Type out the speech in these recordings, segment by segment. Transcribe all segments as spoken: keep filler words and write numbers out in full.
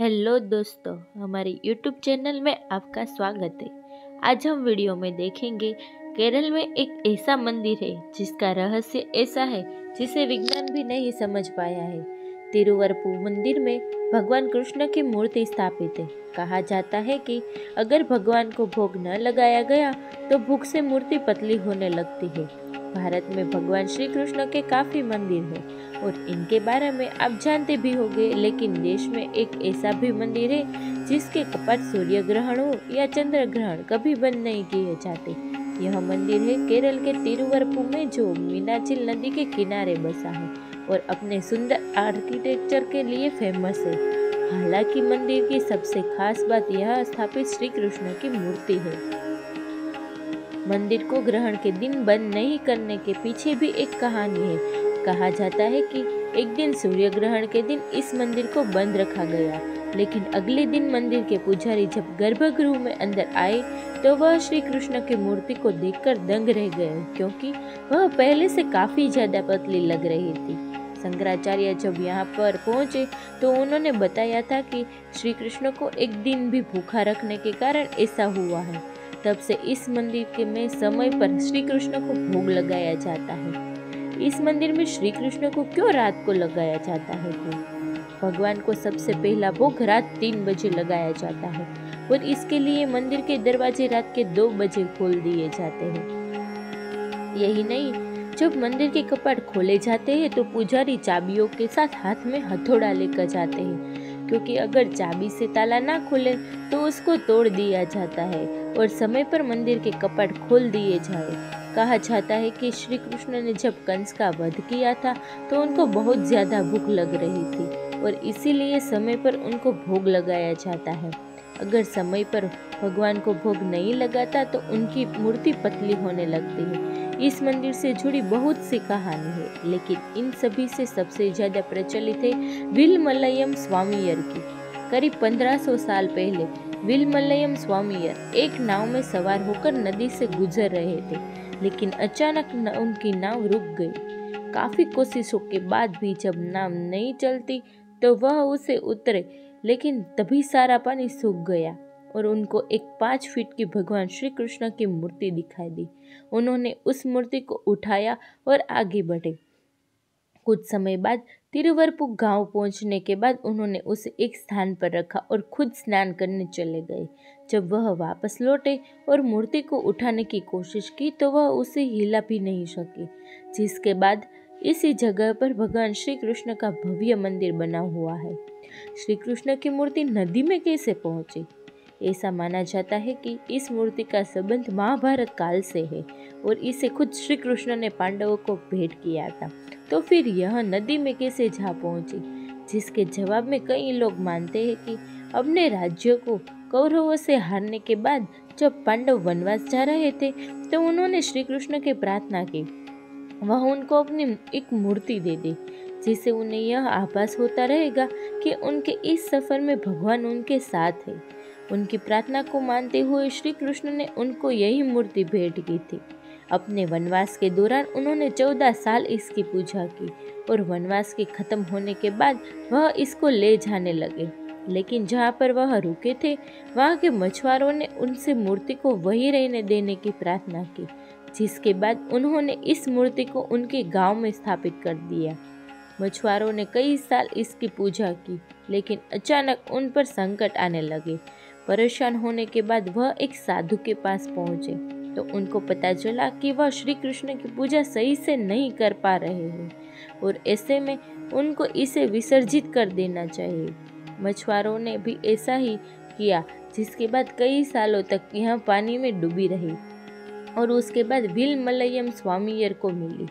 Hello दोस्तों, हमारे YouTube channel में आपका स्वागत है। आज हम वीडियो में देखेंगे केरल में एक ऐसा मंदिर है जिसका रहस्य ऐसा है जिसे विज्ञान भी नहीं समझ पाया है। तिरुवरपुर मंदिर में भगवान कृष्ण की मूर्ति स्थापित है। कहा जाता है कि अगर भगवान को भोग न लगाया गया तो भूख से मूर्ति पतली होने लगती है। भारत में भगवान श्री कृष्ण के काफ़ी मंदिर हैं और इनके बारे में आप जानते भी होंगे, लेकिन देश में एक ऐसा भी मंदिर है जिसके कपाट सूर्य ग्रहणों या चंद्र ग्रहण कभी बंद नहीं किए जाते। यह मंदिर है केरल के तिरुवरपुर में, जो मीनाचिल नदी के किनारे बसा है और अपने सुंदर आर्किटेक्चर के लिए फेमस है। हालांकि मंदिर की सबसे खास बात यह स्थापित श्री कृष्ण की मूर्ति है। मंदिर को ग्रहण के दिन बंद नहीं करने के पीछे भी एक कहानी है। कहा जाता है कि एक दिन सूर्य ग्रहण के दिन इस मंदिर को बंद रखा गया, लेकिन अगले दिन मंदिर के पुजारी जब गर्भगृह में अंदर आए तो वह श्री कृष्ण की मूर्ति को देखकर दंग रह गए, क्योंकि वह पहले से काफ़ी ज़्यादा पतली लग रही थी। शंकराचार्य जब यहाँ पर पहुँचे तो उन्होंने बताया था कि श्री कृष्ण को एक दिन भी भूखा रखने के कारण ऐसा हुआ है। तब से इस मंदिर में समय पर श्री कृष्ण को भोग लगाया जाता है। इस मंदिर में श्री कृष्ण को क्यों रात को लगाया जाता है? भगवान को सबसे पहला भोग रात तीन बजे लगाया जाता है और इसके लिए मंदिर के दरवाजे रात के दो बजे खोल दिए जाते हैं। यही नहीं, जब मंदिर के कपाट खोले जाते हैं तो पुजारी चाबियों के साथ हाथ में हथौड़ा लेकर जाते हैं, क्योंकि अगर चाबी से ताला ना खुले तो उसको तोड़ दिया जाता है और समय पर मंदिर के कपाट खोल दिए जाए। कहा जाता है कि श्री कृष्ण ने जब कंस का वध किया था तो उनको बहुत ज़्यादा भूख लग रही थी और इसीलिए समय पर उनको भोग लगाया जाता है। अगर समय पर भगवान को भोग नहीं लगाता तो उनकी मूर्ति पतली होने लगती है। इस मंदिर से जुड़ी बहुत सी कहानी है, लेकिन इन सभी से सबसे ज़्यादा प्रचलित है भील मलयम स्वामीयर की। करीब पंद्रह सौ साल पहले विल मलयम स्वामीयर एक नाव में सवार होकर नदी से गुजर रहे थे, लेकिन अचानक न, उनकी नाव रुक गई। काफ़ी कोशिशों के बाद भी जब नाव नहीं चलती तो वह उसे उतरे, लेकिन तभी सारा पानी सूख गया और उनको एक पाँच फीट की भगवान श्री कृष्ण की मूर्ति दिखाई दी। उन्होंने उस मूर्ति को उठाया और आगे बढ़े। कुछ समय बाद तिरुवरपुर गांव पहुंचने के बाद उन्होंने उसे एक स्थान पर रखा और खुद स्नान करने चले गए। जब वह वापस लौटे और मूर्ति को उठाने की कोशिश की तो वह उसे हिला भी नहीं सकी, जिसके बाद इसी जगह पर भगवान श्री कृष्ण का भव्य मंदिर बना हुआ है। श्री कृष्ण की मूर्ति नदी में कैसे पहुंची? ऐसा माना जाता है कि इस मूर्ति का संबंध महाभारत काल से है और इसे खुद श्री कृष्ण ने पांडवों को भेंट किया था। तो फिर यह नदी में कैसे जा पहुंची, जिसके जवाब में कई लोग मानते हैं कि अपने राज्य को कौरवों से हारने के बाद जब पांडव वनवास जा रहे थे तो उन्होंने श्री कृष्ण की प्रार्थना की। वह उनको अपनी एक मूर्ति दे दी, जिससे उन्हें यह आभास होता रहेगा कि उनके इस सफ़र में भगवान उनके साथ है। उनकी प्रार्थना को मानते हुए श्री कृष्ण ने उनको यही मूर्ति भेंट की थी। अपने वनवास के दौरान उन्होंने चौदह साल इसकी पूजा की और वनवास के खत्म होने के बाद वह इसको ले जाने लगे, लेकिन जहाँ पर वह रुके थे वहाँ के मछुआरों ने उनसे मूर्ति को वहीं रहने देने की प्रार्थना की, जिसके बाद उन्होंने इस मूर्ति को उनके गांव में स्थापित कर दिया। मछुआरों ने कई साल इसकी पूजा की, लेकिन अचानक उन पर संकट आने लगे। परेशान होने के बाद वह एक साधु के पास पहुँचे तो उनको पता चला कि वह श्री कृष्ण की पूजा सही से नहीं कर पा रहे हैं और ऐसे में उनको इसे विसर्जित कर देना चाहिए। मछुआरों ने भी ऐसा ही किया, जिसके बाद कई सालों तक यह पानी में डूबी रही और उसके बाद भील मलयम स्वामीयर को मिली।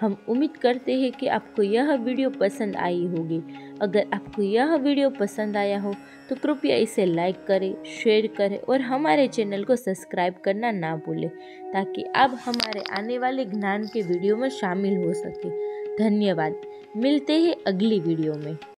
हम उम्मीद करते हैं कि आपको यह वीडियो पसंद आई होगी। अगर आपको यह वीडियो पसंद आया हो तो कृपया इसे लाइक करें, शेयर करें और हमारे चैनल को सब्सक्राइब करना ना भूलें, ताकि आप हमारे आने वाले ज्ञान के वीडियो में शामिल हो सकें। धन्यवाद। मिलते हैं अगली वीडियो में।